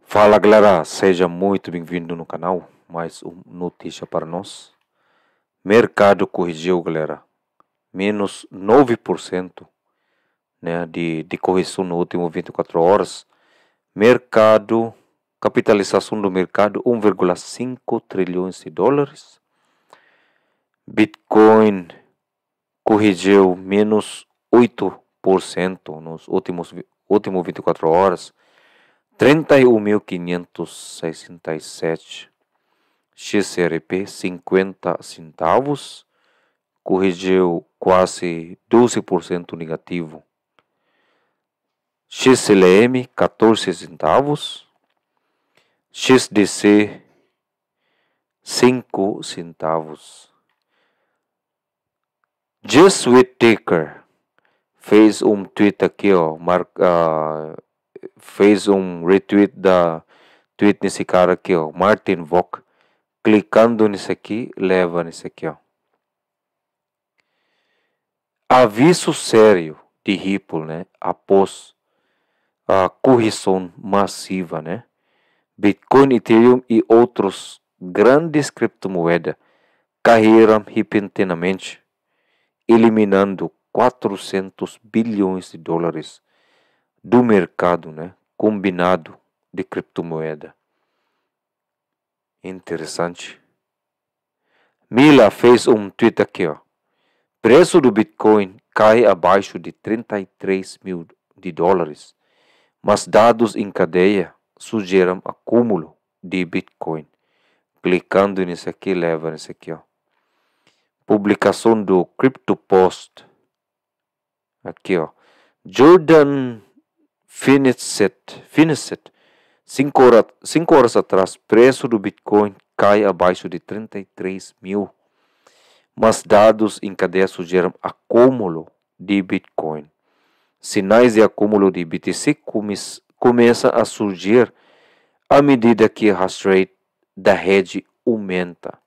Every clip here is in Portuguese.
Fala galera, seja muito bem-vindo no canal. Mais uma notícia para nós. Mercado corrigiu, galera, menos 9%, né, de correção no último 24 horas. Mercado, capitalização do mercado 1,5 trilhões de dólares. Bitcoin corrigiu menos 8% nos últimos 24 horas. 31.567 XRP, 50 centavos, corrigiu quase 12% negativo. XLM, 14 centavos. XDC, 5 centavos. Jesuitaker fez um tweet aqui, ó, fez um retweet da tweet nesse cara aqui, ó, Martin Walk. Clicando nesse aqui, leva nesse aqui, ó. Aviso sério de Ripple, né? Após a correção massiva, né? Bitcoin, Ethereum e outros grandes criptomoedas caíram repentinamente, eliminando 400 bilhões de dólares do mercado, né? Combinado de criptomoeda. Interessante. Mila fez um tweet aqui, ó. Preço do Bitcoin cai abaixo de 33 mil de dólares, mas dados em cadeia sugerem acúmulo de Bitcoin. Clicando nesse aqui, leva nesse aqui, ó. Publicação do CryptoPost. Aqui, ó. Jordan Finisset. 5 horas atrás, preço do Bitcoin cai abaixo de 33 mil, mas dados em cadeia sugerem acúmulo de Bitcoin. Sinais de acúmulo de BTC começam a surgir à medida que a hash rate da rede aumenta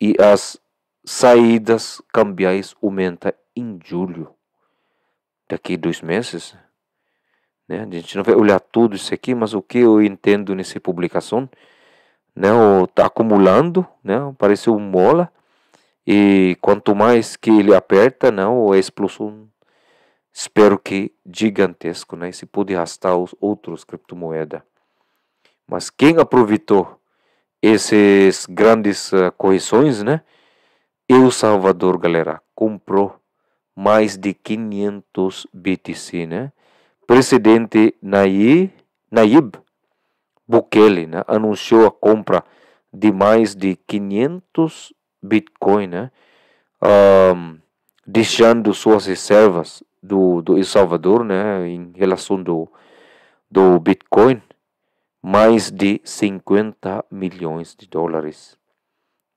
e as saídas cambiais aumentam em julho. Daqui 2 meses... Né? A gente não vai olhar tudo isso aqui, mas o que eu entendo nessa publicação, né? Está acumulando, né? Parece um mola, e quanto mais que ele aperta, não, a explosão, espero que gigantesco, né? Se pode arrastar os outros criptomoedas. Mas quem aproveitou esses grandes correções, né? El Salvador, galera, comprou mais de 500 BTC, né? Presidente Nayib Bukele, né, anunciou a compra de mais de 500 Bitcoin, né, deixando suas reservas do El Salvador, né, em relação do Bitcoin, mais de 50 milhões de dólares.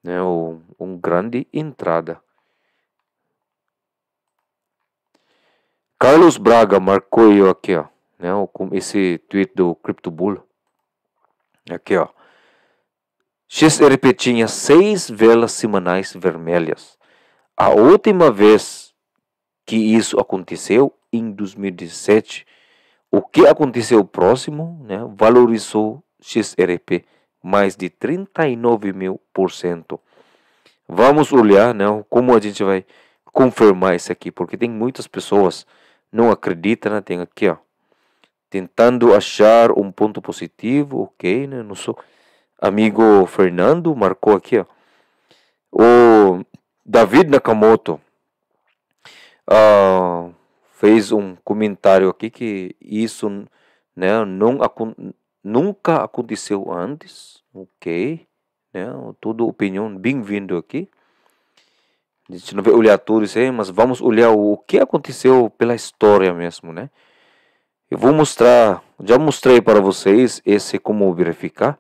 Né, uma grande entrada. Carlos Braga marcou eu aqui, ó, né, com esse tweet do Crypto Bull. Aqui, ó. XRP tinha 6 velas semanais vermelhas. A última vez que isso aconteceu, em 2017, o que aconteceu próximo, né, valorizou XRP mais de 39.000%. Vamos olhar, né, como a gente vai confirmar isso aqui, porque tem muitas pessoas não acredita, né? Tem aqui, ó, tentando achar um ponto positivo, ok, né? Nosso amigo Fernando marcou aqui, ó. O David Nakamoto fez um comentário aqui que isso, né, nunca aconteceu antes, ok, né? Toda opinião bem-vindo aqui. A gente não vai olhar tudo isso aí, mas vamos olhar o que aconteceu pela história mesmo, né? Eu vou mostrar, já mostrei para vocês esse como verificar.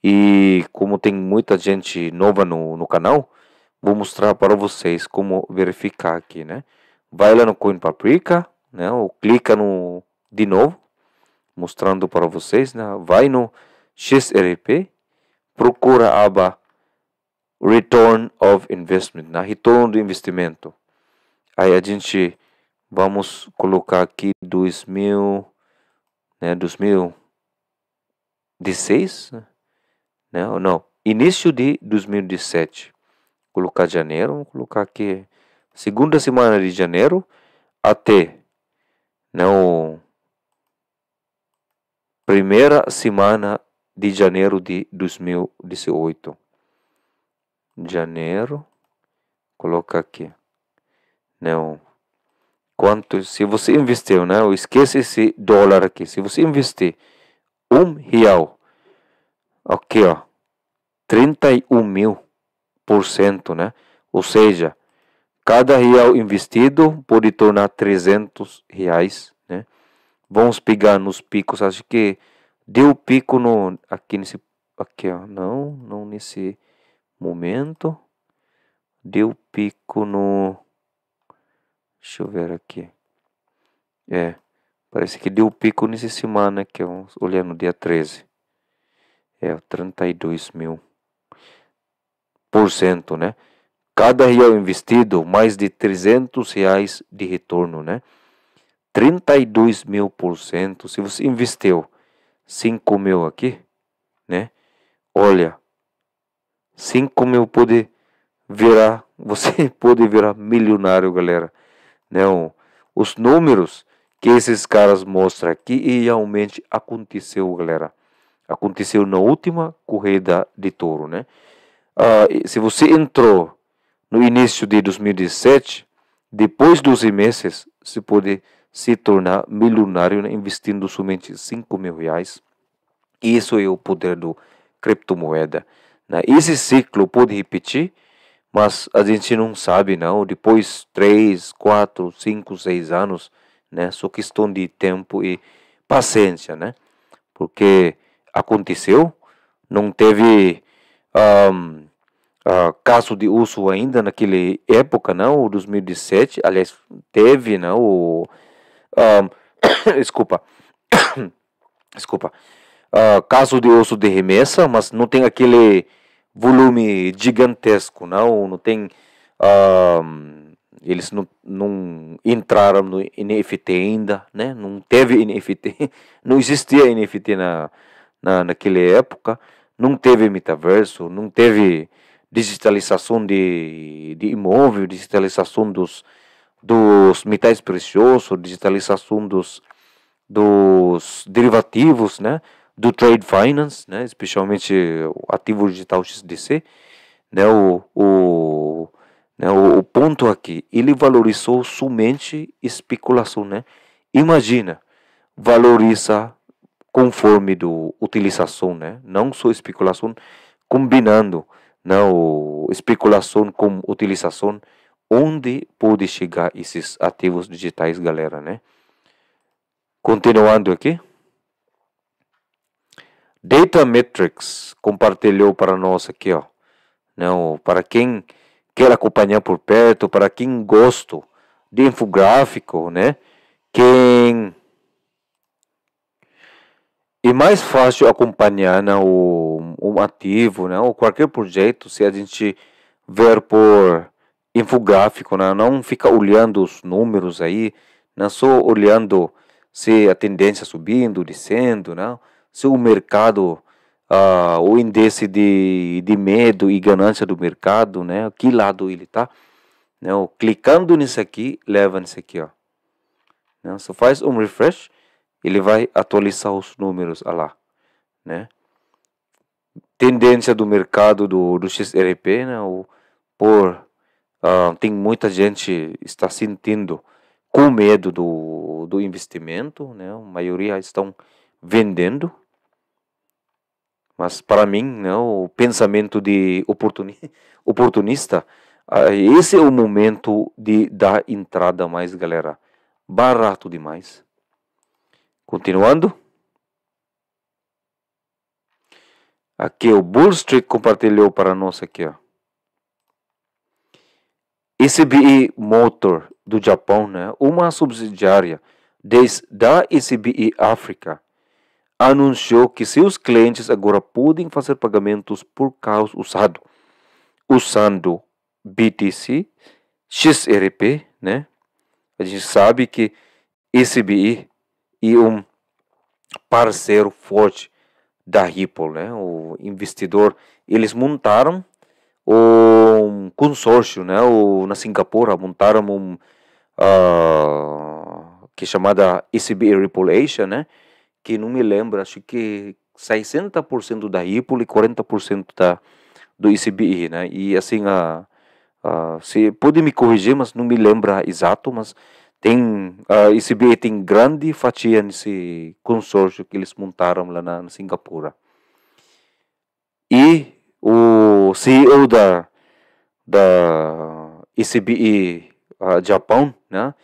E como tem muita gente nova no canal, vou mostrar para vocês como verificar aqui, né? Vai lá no Coin Paprika, né? Ou clica no, de novo, mostrando para vocês, né? Vai no XRP, procura a aba Return of Investment, na retorno do investimento. Aí a gente vamos colocar aqui 2000, né, 2000 16, não, início de 2017. Vou colocar janeiro, vamos colocar aqui segunda semana de janeiro até não primeira semana de janeiro de 2018. Janeiro, coloca aqui. Não. Quanto, se você investiu, não, esquece esse dólar aqui. Se você investir R$1, aqui ó, 31.000%, né? Ou seja, cada real investido pode tornar R$300, né? Vamos pegar nos picos, acho que deu pico no aqui nesse aqui ó, não nesse momento, deu pico no, deixa eu ver aqui, parece que deu pico nessa semana aqui, olhando dia 13, 32.000%, né? Cada real investido mais de R$300 de retorno, né? 32.000%. Se você investiu 5.000 aqui, né? Olha, 5.000 pode virar, você pode virar milionário, galera. Não, os números que esses caras mostram aqui e realmente aconteceu, galera. Aconteceu na última corrida de touro, né? Se você entrou no início de 2017, depois de 12 meses, você pode se tornar milionário, né? Investindo somente R$5.000. Isso é o poder do criptomoeda, né? Esse ciclo pode repetir, mas a gente não sabe, não. Depois 3, 4, 5, 6 anos, né? Só questão de tempo e paciência, né? Porque aconteceu, não teve caso de uso ainda naquele época, não, 2017, aliás, teve, não, caso de uso de remessa, mas não tem aquele volume gigantesco, não tem, eles não entraram no NFT ainda, né, não teve NFT, não existia NFT naquela época, não teve metaverso, não teve digitalização de imóvel, digitalização dos metais preciosos, digitalização dos derivativos, né, do trade finance, né, especialmente o ativo digital XDC, né, o ponto aqui, ele valorizou somente especulação, né? Imagina, valoriza conforme do utilização, né? Não só especulação, combinando, não, especulação com utilização, onde pode chegar esses ativos digitais, galera, né? Continuando aqui, Data Metrics compartilhou para nós aqui, ó, não, para quem quer acompanhar por perto, para quem gosta de infográfico, né? Quem é mais fácil acompanhar, né, um ativo, né, ou qualquer projeto, se a gente ver por infográfico, né, não fica olhando os números aí, não, né, só olhando se a tendência subindo, descendo, né, se o mercado, o índice de medo e ganância do mercado, né, que lado ele tá, né, clicando nisso aqui, leva nisso aqui, ó, né, só faz um refresh, ele vai atualizar os números, olha lá, né? Tendência do mercado do XRP, né? Tem muita gente está sentindo com medo do investimento, né? A maioria estão vendendo, mas para mim, né, o pensamento de oportunista, esse é o momento de dar entrada mais, galera, barato demais. Continuando, aqui o Bull Street compartilhou para nós aqui, ó, SBI Motor do Japão, né, uma subsidiária da ICBI África, anunciou que seus clientes agora podem fazer pagamentos por carros usados usando BTC, XRP, né? A gente sabe que ICBI e um parceiro forte da Ripple, né? O investidor, eles montaram um consórcio, né? Na Singapura montaram que é chamada SB Ripple Asia, né? Que não me lembro, acho que 60% da Ripple e 40% do ICBI, né? E assim, se pode me corrigir, mas não me lembra exato, mas tem ICBI tem grande fatia nesse consórcio que eles montaram lá na Singapura. E o CEO da ICBI Japão, né?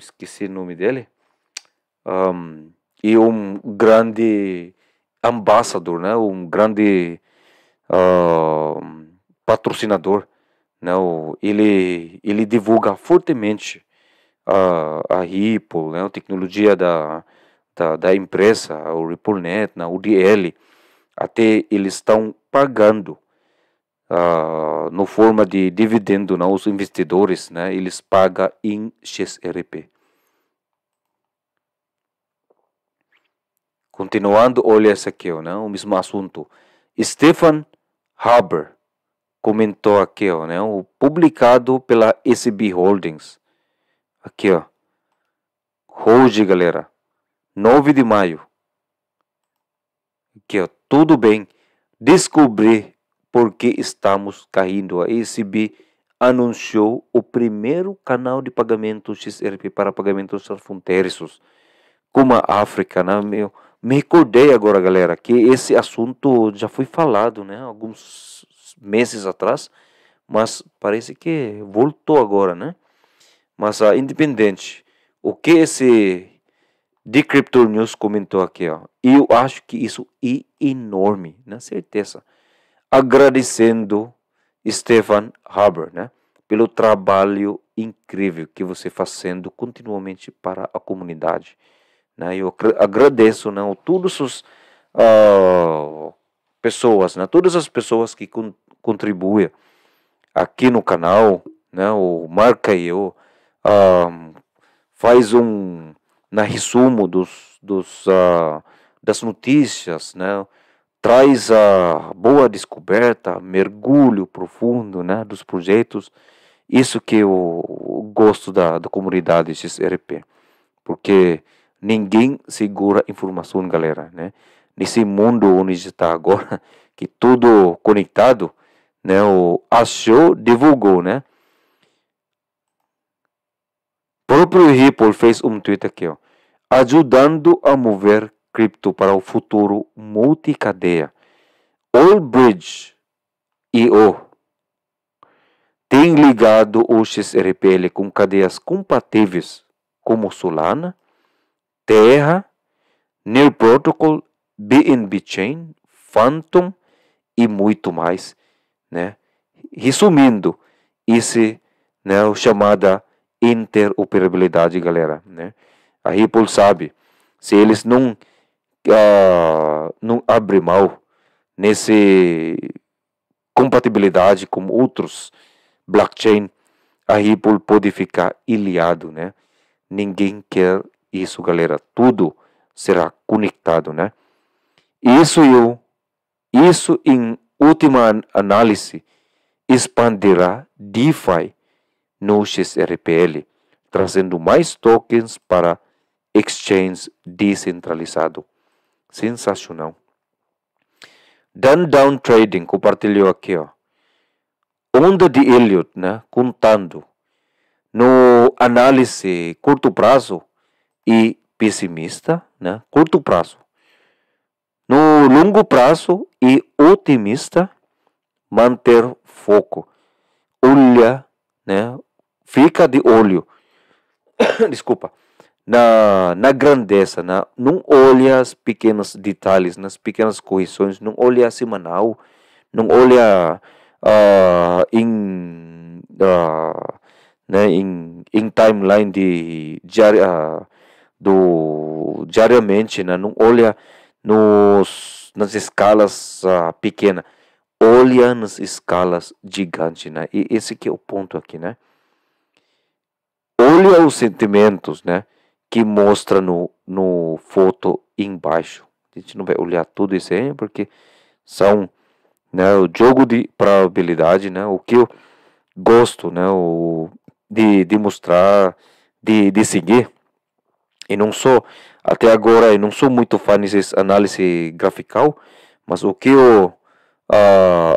Esqueci o nome dele. E grande embaixador, né? Grande patrocinador, né? Ele divulga fortemente a Ripple, né? A tecnologia da empresa, o RippleNet, na UDL. Até eles estão pagando no forma de dividendo, né? Os investidores, né? Eles pagam em XRP. Continuando, olha essa aqui, né? O mesmo assunto. Stephen Haber comentou aqui, né? O publicado pela SB Holdings. Aqui, ó. Hoje, galera. 9 de maio. Aqui, ó. Tudo bem. Descobri por que estamos caindo. A SB anunciou o primeiro canal de pagamento XRP para pagamentos transfronteiriços, como a África, né? Me recordei agora, galera, que esse assunto já foi falado, né? Alguns meses atrás, mas parece que voltou agora, né? Mas independente, o que esse Decrypto News comentou aqui, ó. Eu acho que isso é enorme, na certeza. Agradecendo Stephen Haber, né? Pelo trabalho incrível que você fazendo continuamente para a comunidade. Eu agradeço, né, todas as pessoas, né, todas as pessoas que contribuem aqui no canal, né, o marca eu faz na resumo das notícias, né, traz a boa descoberta, mergulho profundo, né, dos projetos. Isso que eu gosto da comunidade XRP, porque ninguém segura informação, galera, né? Nesse mundo onde está agora, que tudo conectado, né? Achou, divulgou, né? O próprio Ripple fez tweet aqui, ó. Ajudando a mover cripto para o futuro multicadeia. Allbridge.io tem ligado o XRPL com cadeias compatíveis como Solana, Terra, New Protocol, BNB Chain, Phantom e muito mais, né? Resumindo, esse, né, o chamada interoperabilidade, galera, né? A Ripple sabe, se eles não abrem mão nesse compatibilidade com outros blockchain, a Ripple pode ficar ilhado, né? Ninguém quer isso, galera, tudo será conectado, né? Isso em última análise expandirá DeFi no XRPL, trazendo mais tokens para exchange descentralizado. Sensacional. Dan Down Trading compartilhou aqui, ó. Onda de Elliot, né? Contando no análise curto prazo e pessimista, né? Curto prazo, no longo prazo e otimista, manter foco, olha, né? Fica de olho, desculpa, na grandeza, né? Não olha os pequenos detalhes, nas pequenas correções, não olha a semanal, não olha né? Em timeline de diariamente, né? Não olha nas escalas pequenas, olha nas escalas gigantes, né? E esse que é o ponto aqui, né? Olha os sentimentos, né? Que mostra no foto embaixo, A gente não vai olhar tudo isso aí, porque são, né, o jogo de probabilidade, né, o que eu gosto, né, de mostrar, de seguir. E não sou, até agora, eu não sou muito fã dessa análise grafical, mas o que eu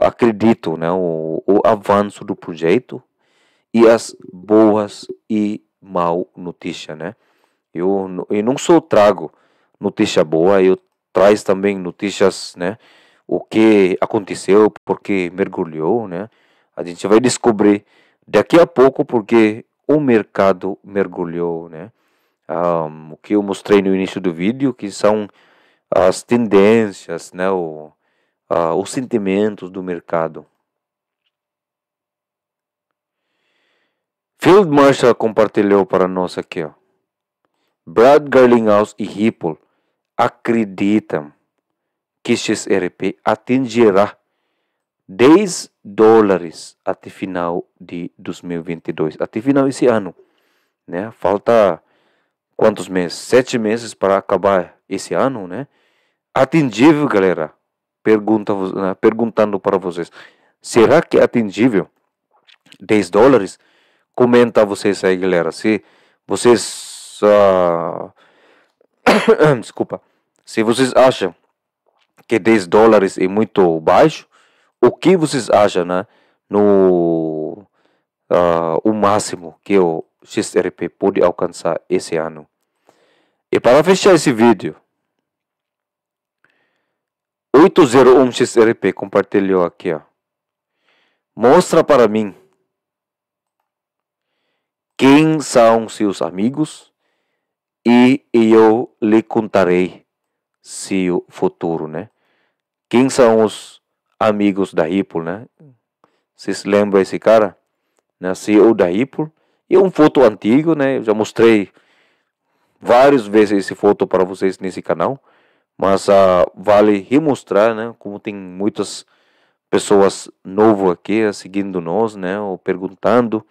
acredito, né, o avanço do projeto e as boas e mal notícias, né. Eu não só trago notícia boa, eu traz também notícias, né, o que aconteceu, porque mergulhou, né. A gente vai descobrir daqui a pouco porque o mercado mergulhou, né. O que eu mostrei no início do vídeo, que são as tendências, né, os sentimentos do mercado. Field Marshall compartilhou para nós aqui, ó. Brad Garlinghouse e Ripple acreditam que XRP atingirá $10 até final de 2022, até final desse ano, né? Falta quantos meses? 7 meses para acabar esse ano, né? Atingível, galera? Perguntando para vocês, será que é atingível? $10? Comenta vocês aí, galera, se vocês desculpa, se vocês acham que $10 é muito baixo, o que vocês acham, né, no o máximo que o XRP pode alcançar esse ano. E para fechar esse vídeo, 801 XRP compartilhou aqui, ó. Mostra para mim quem são seus amigos e eu lhe contarei seu futuro, né? Quem são os amigos da Ripple, né? Vocês lembram esse cara? Né? CEO da Ripple. É um foto antigo, né? Eu já mostrei várias vezes esse foto para vocês nesse canal. Mas vale remostrar, né? Como tem muitas pessoas novas aqui seguindo nós, né? Ou perguntando.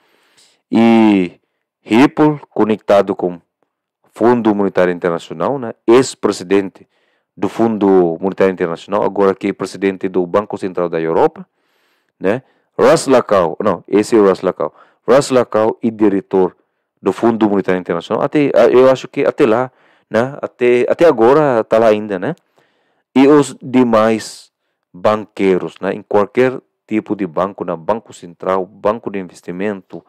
E Ripple conectado com Fundo Monetário Internacional, né? Ex-presidente do Fundo Monetário Internacional, agora que é presidente do Banco Central da Europa, né? Russ Lacaw e diretor do Fundo Monetário Internacional. Até eu acho que até lá, né? Até agora está lá ainda, né? E os demais banqueiros, né? Em qualquer tipo de banco, né? Banco Central, banco de investimento,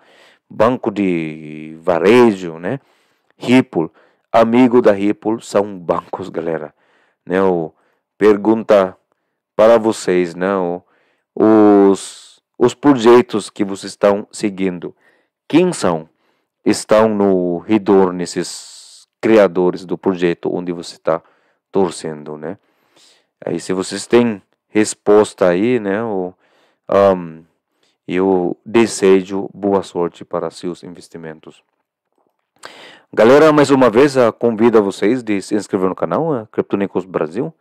banco de varejo, né? Ripple, amigo da Ripple são bancos, galera, né? Pergunta para vocês, né? Os projetos que vocês estão seguindo, quem são? Estão no redor nesses criadores do projeto onde você está torcendo, né? Aí se vocês têm resposta aí, né? Eu desejo boa sorte para seus investimentos. Galera, mais uma vez, convido a vocês de se inscrever no canal Crypto News Brasil.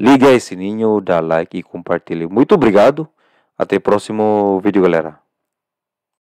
Liga esse sininho, dá like e compartilhe. Muito obrigado. Até o próximo vídeo, galera.